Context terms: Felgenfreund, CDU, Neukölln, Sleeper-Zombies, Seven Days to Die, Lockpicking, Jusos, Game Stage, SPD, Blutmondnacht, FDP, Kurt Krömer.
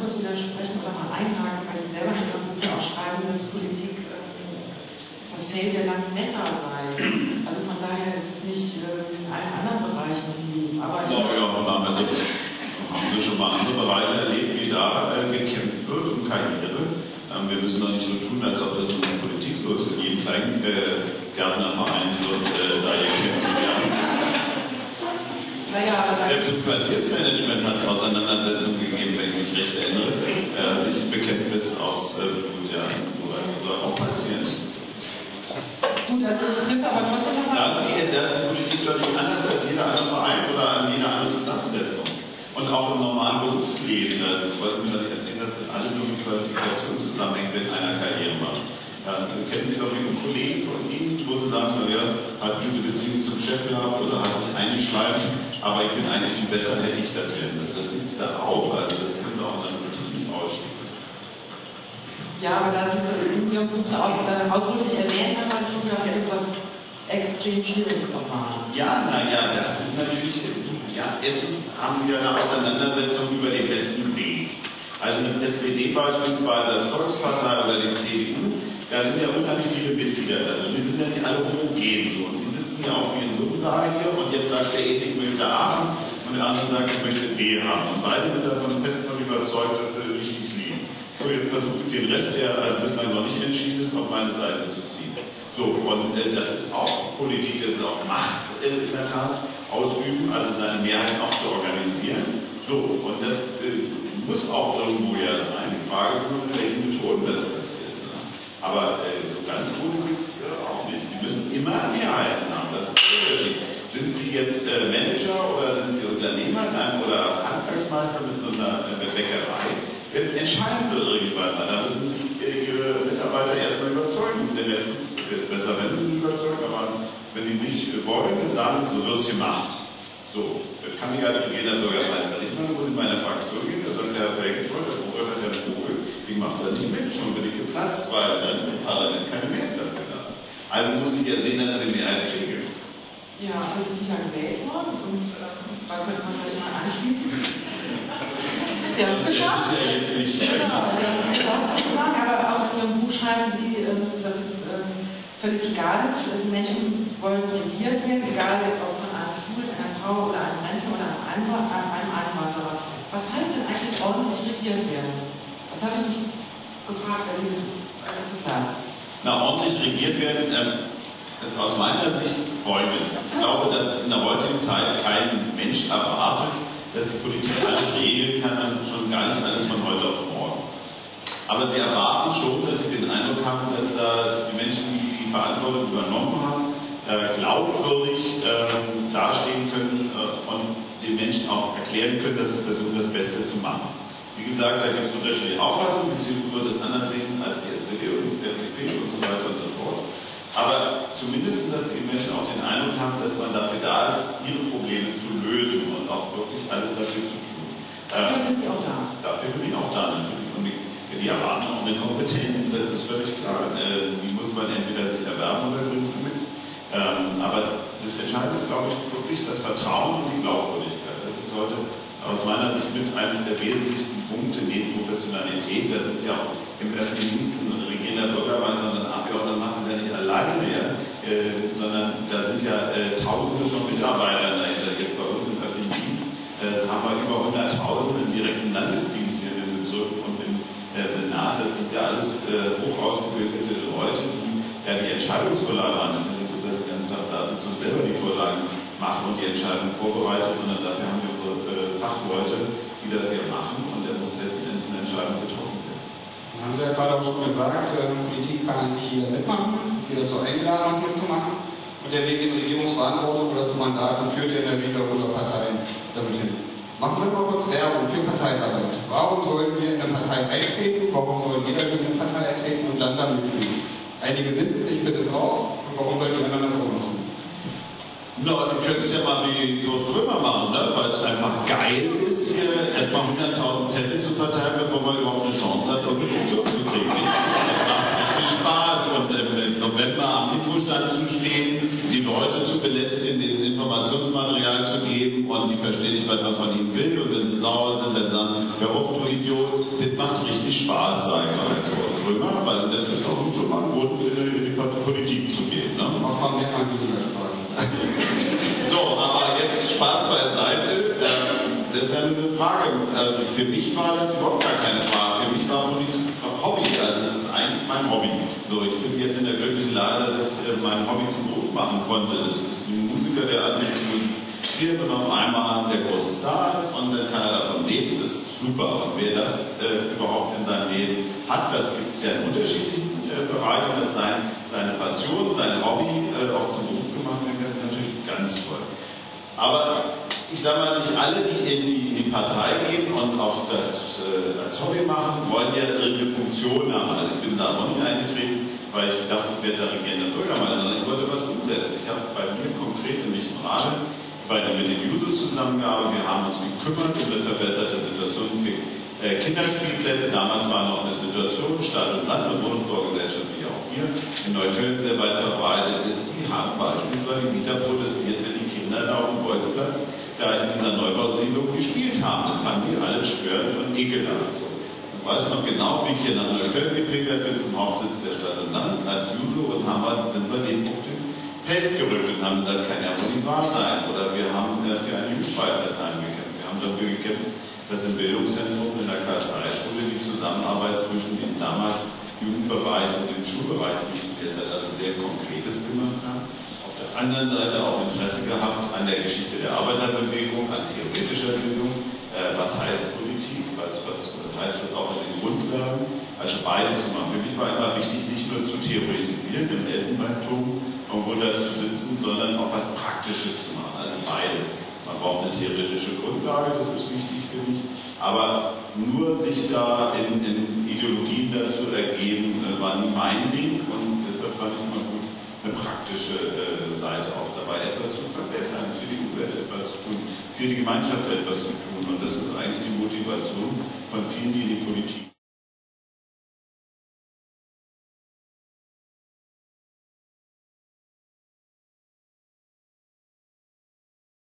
kurz widersprechen oder mal einhaken, weil Sie selber in Ihrem Buch auch schreiben, dass Politik das Feld der langen Messer sei. Also von daher ist es nicht in allen anderen Bereichen wie Arbeit. No, ja, also haben Sie schon mal andere Bereiche erlebt, wie da gekämpft wird um Karriere. Wir müssen doch nicht so tun, als ob das nur in der Politik so ist. In jedem kleinen Gärtnerverein wird da gekämpft werden. Naja, selbst im Quartiersmanagement hat es Auseinandersetzungen gegeben, wenn ich mich recht erinnere. Er hat sich ein Bekenntnis aus ja, soll auch passieren. Gut, also ich tippe aber trotzdem noch mal. Da ist die Politik deutlich anders als jeder andere Verein oder an jeder andere Zusammensetzung. Und auch im normalen Berufsleben. Da wollten wir doch nicht erzählen, dass alle nur mit Qualifikation zusammenhängt, wenn einer Karriere macht. Kennen Sie doch einen Kollegen von Ihnen, wo Sie sagen, naja, hat gute Beziehungen zum Chef gehabt oder hat sich eingeschleift, aber ich bin eigentlich viel besser, hätte ich das werden. Das gibt es da auch, also das können Sie auch in einem Betrieb nicht ausschließen. Ja, aber das ist das in Ihrem Buch so ausdrücklich erwähnt haben, als schon, das ist was extrem Schwieriges nochmal. Ja, naja, das ist natürlich, ja, haben Sie ja eine Auseinandersetzung über den besten Weg. Also eine SPD beispielsweise als Volkspartei oder die CDU, da sind ja unheimlich viele Mitglieder da drin. Die sind ja nicht alle homogen so. Und die sitzen ja auch wie in so einem Saal hier und jetzt sagt der eine, ich möchte A haben und der andere sagt, ich möchte B haben. Und beide sind davon fest von überzeugt, dass sie richtig liegen. So, jetzt versuche ich den Rest, der bislang noch nicht entschieden ist, auf meine Seite zu ziehen. So, und das ist auch Politik, das ist auch Macht in der Tat ausüben, also seine Mehrheit auch zu organisieren. So, und das muss auch irgendwo ja sein. Die Frage ist nur, mit welchen Methoden das passiert. Aber so ganz ohne geht es auch nicht. Die müssen immer Mehrheiten haben, das ist der Unterschied. Sind Sie jetzt Manager oder sind Sie Unternehmer oder Handwerksmeister mit so einer Bäckerei? Entscheiden Sie irgendwann mal. Da müssen Ihre Mitarbeiter erstmal überzeugen. Denn es ist besser, wenn Sie überzeugen, aber wenn die nicht wollen, dann sagen Sie, so wird es gemacht. So, das kann ich als regierender Bürgermeister nicht machen, muss in meine Fraktion gehen, da sagt der Herr Felgenfreund, der Vogel, ich mache da nicht mit, schon bin ich geplatzt, weil dann im Parlament keine Mehrheit dafür da ist. Also muss ich ja sehen, dass ich die Mehrheit kriege. Ja, wir sind ja gewählt worden und da könnte man vielleicht mal anschließen. Sie haben es geschafft. Das ist ja jetzt nicht schlecht. Genau, Sie haben es geschafft, aber auch in Ihrem Buch schreiben Sie, dass es völlig egal ist, Menschen wollen regiert werden, egal ob von einer Schule, einer Frau oder einem Rentner oder einem Einwanderer. Was heißt denn eigentlich ordentlich regiert werden? Das habe ich mich gefragt, was ist das? Na, ordentlich regiert werden ist aus meiner Sicht Folgendes. Ich glaube, dass in der heutigen Zeit kein Mensch erwartet, dass die Politik alles regeln kann und schon gar nicht alles von heute auf morgen. Aber sie erwarten schon, dass sie den Eindruck haben, dass da die Menschen, die Verantwortung übernommen haben, glaubwürdig dastehen können und den Menschen auch erklären können, dass sie versuchen, das Beste zu machen. Wie gesagt, da gibt es unterschiedliche Auffassungen, die CDU wird es anders sehen als die SPD und die FDP und so weiter und so fort. Aber zumindest, dass die Menschen auch den Eindruck haben, dass man dafür da ist, ihre Probleme zu lösen und auch wirklich alles dafür zu tun. Dafür sind Sie auch da. Dafür bin ich auch da natürlich. Und die erwarten auch eine Kompetenz, das ist völlig klar. Die muss man entweder sich erwerben oder gründen mit. Aber das Entscheidende ist, glaube ich, wirklich das Vertrauen und die Glaubwürdigkeit. Das ist heute aus meiner Sicht mit eines der wesentlichsten Punkte neben Professionalität. Da sind ja auch im öffentlichen Dienst ein regierender Bürgermeister und ein Abgeordneter macht das ja nicht alleine mehr, sondern da sind ja Tausende von Mitarbeitern dahinter. Jetzt bei uns im öffentlichen Dienst haben wir über 100.000 im direkten Landesdienst hier in den Bezirken und im Senat. Das sind ja alles hoch ausgebildete Leute, die ja die Entscheidungsvorlage haben. Das ist ja nicht so, dass sie ganz klar da sind und selber die Vorlagen machen und die Entscheidung vorbereiten, sondern dafür haben wir Fachleute, die das hier machen, und der muss letzten Endes eine Entscheidung getroffen werden. Dann haben Sie ja gerade auch schon gesagt, Politik kann eigentlich jeder mitmachen, ist jeder so eingeladen, mitzumachen, und der Weg in Regierungsverantwortung oder zu Mandaten führt ja in der Regel unserer Parteien damit hin. Machen Sie mal kurz Werbung für Parteiarbeit. Warum sollen wir in eine Partei eintreten? Warum soll jeder in eine Partei eintreten und dann damit gehen? Einige sind sich bitte drauf, und warum sollen die anderen das auch machen? Na, du könntest ja mal wie Kurt Krömer machen, ne? Weil es einfach geil ist, hier erstmal 100.000 Zettel zu verteilen, bevor man überhaupt eine Chance hat, um die Funktion zu kriegen. Macht viel Spaß, und im November am Infostand zu stehen, die Leute zu belästigen, den Informationsmaterial Gegenteil zu geben und die verstehen nicht, was man von ihnen will und wenn sie sauer sind, dann sagen, ja oft du Idiot, das macht richtig Spaß, sagen wir jetzt Horst Krömer, weil das ist doch schon mal ein Grund, in die Politik zu gehen. Ne? Auch mal mehr kann weniger Spaß. So, aber jetzt Spaß beiseite. Das ist ja eine Frage. Für mich war das überhaupt gar keine Frage. Für mich war Politik ein Hobby. Also das ist eigentlich mein Hobby. So, ich bin jetzt in der glücklichen Lage, dass ich mein Hobby zum Beruf machen konnte. Das ist ein Musiker, der hat mich musiziert und auf einmal der große Star ist und dann kann er davon leben. Das ist super. Und wer das überhaupt in seinem Leben hat, das gibt es ja in unterschiedlichen Bereichen, dass seine Passion, sein Hobby auch zum Beruf gemacht wird, das ist natürlich ganz toll. Aber ich sage mal, nicht alle, die in die Partei gehen und auch das als Hobby machen, wollen ja irgendeine Funktion haben. Also ich bin da auch nicht eingetreten, weil ich dachte, ich werde da regierender Bürgermeister, sondern ich wollte was umsetzen. Ich habe bei mir konkret in diesem Rat mit den Jusos zusammengearbeitet, wir haben uns gekümmert um eine verbesserte Situation für Kinderspielplätze. Damals war noch eine Situation, Stadt und Land und Wohnungsbaugesellschaft, wie auch hier in Neukölln sehr weit verbreitet ist, die haben beispielsweise Mieter protestiert, wenn die Kinder da auf dem Bolzplatz da in dieser Neubausiedlung gespielt haben. Dann fanden die alles störend und ekelhaft. Ich weiß noch genau, wie ich hier nach Neukölln gepilgert bin zum Hauptsitz der Stadt und Land als Juso und sind wir dem auf den Pelz gerückt und haben gesagt, kann ja wohl nicht wahr sein. Oder wir haben für eine Jugendfreizeitheim gekämpft. Wir haben dafür gekämpft, dass im Bildungszentrum in der Karl-Zeiss-Schule die Zusammenarbeit zwischen dem damals Jugendbereich und dem Schulbereich funktioniert hat, also sehr Konkretes gemacht haben. Auf der anderen Seite auch Interesse gehabt an der Geschichte der Arbeiterbewegung, an theoretischer Bildung, was heißt Politik, was heißt das auch in den Grundlagen, also beides zu machen. Für mich war immer wichtig, nicht nur zu theoretisieren, im Elfenbeinturm irgendwo da zu sitzen, sondern auch was Praktisches zu machen, also beides. Man braucht eine theoretische Grundlage, das ist wichtig für mich, aber nur sich da in Ideologien dazu ergeben, war nie mein Ding und deshalb fand ich mal gut, eine praktische Seite auch dabei, etwas zu verbessern, für die Umwelt etwas zu tun, für die Gemeinschaft etwas zu tun. Und das ist eigentlich die Motivation von vielen, die in die Politik